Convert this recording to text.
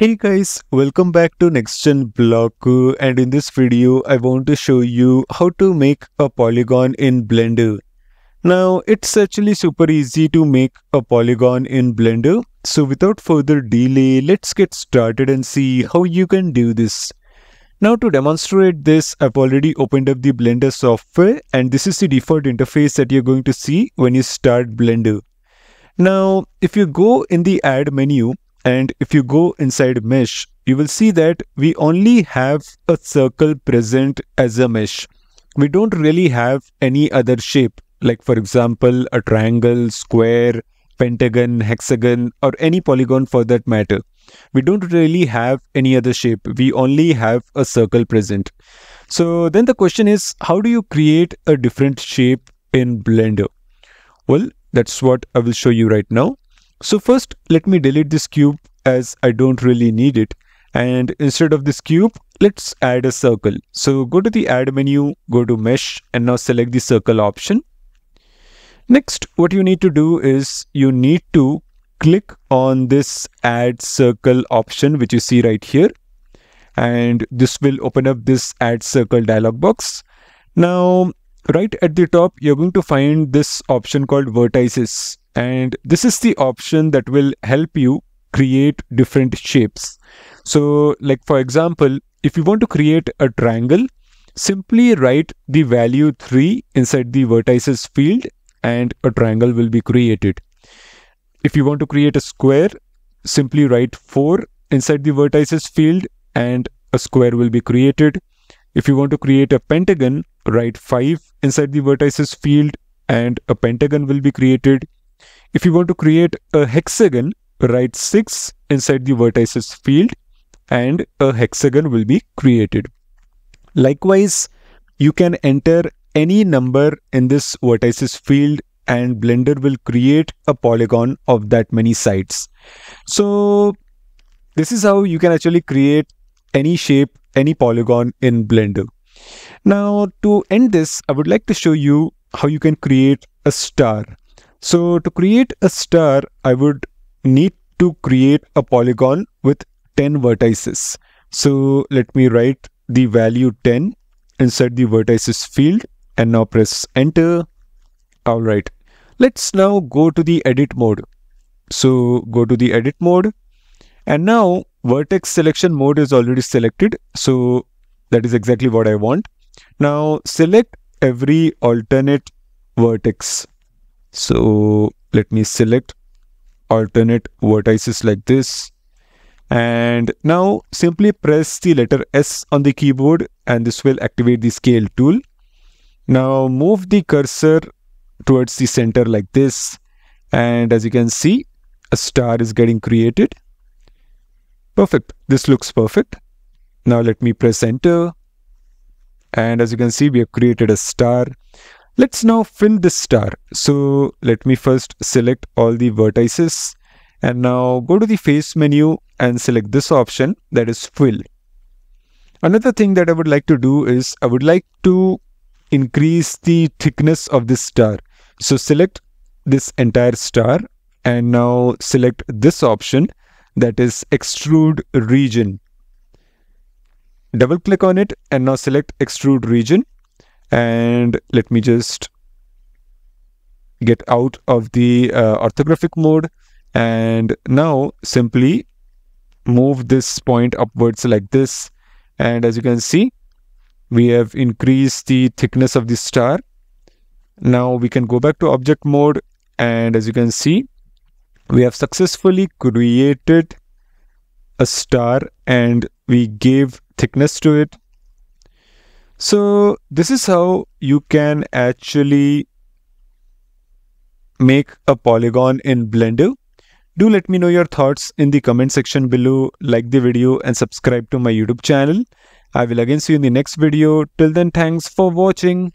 Hey guys, welcome back to NextGen Blogger, and in this video I want to show you how to make a polygon in Blender. Now it's actually super easy to make a polygon in Blender, so without further delay let's get started and see how you can do this. Now to demonstrate this, I've already opened up the Blender software, and this is the default interface that you're going to see when you start Blender. Now if you go in the add menu and if you go inside mesh, you will see that we only have a circle present as a mesh. We don't really have any other shape, like for example a triangle, square, pentagon, hexagon, or any polygon for that matter. We don't really have any other shape. We only have a circle present. So then the question is, how do you create a different shape in Blender? Well, that's what I will show you right now. So first, let me delete this cube as I don't really need it, and instead of this cube, let's add a circle. So go to the add menu, go to mesh, and now select the circle option. Next, what you need to do is you need to click on this add circle option which you see right here, and this will open up this add circle dialog box. Now right at the top you're going to find this option called vertices, and this is the option that will help you create different shapes. So like for example, if you want to create a triangle, simply write the value 3 inside the vertices field and a triangle will be created. If you want to create a square, simply write 4 inside the vertices field and a square will be created. If you want to create a pentagon, write 5 inside the vertices field and a pentagon will be created. If you want to create a hexagon, write 6 inside the vertices field and a hexagon will be created. Likewise, you can enter any number in this vertices field and Blender will create a polygon of that many sides. So this is how you can actually create any shape, any polygon in Blender. Now to end this, I would like to show you how you can create a star. So to create a star, I would need to create a polygon with 10 vertices. So let me write the value 10 inside the vertices field and now press enter. Alright, let's now go to the edit mode. So go to the edit mode, and now vertex selection mode is already selected. So that is exactly what I want. Now select every alternate vertex. So let me select alternate vertices like this, and now simply press the letter S on the keyboard and this will activate the scale tool. Now move the cursor towards the center like this, and as you can see, a star is getting created. Perfect, this looks perfect. Now let me press enter, and as you can see, we have created a star. Let's now fill this star. So let me first select all the vertices and now go to the face menu and select this option, that is fill. Another thing that I would like to do is I would like to increase the thickness of this star. So select this entire star and now select this option, that is extrude region. Double click on it and now select extrude region. And let me just get out of the orthographic mode, and now simply move this point upwards like this, and as you can see, we have increased the thickness of the star. Now we can go back to object mode, and as you can see, we have successfully created a star and we gave thickness to it. So this is how you can actually make a polygon in Blender. Do let me know your thoughts in the comment section below, like the video and subscribe to my YouTube channel. I will again see you in the next video. Till then, thanks for watching.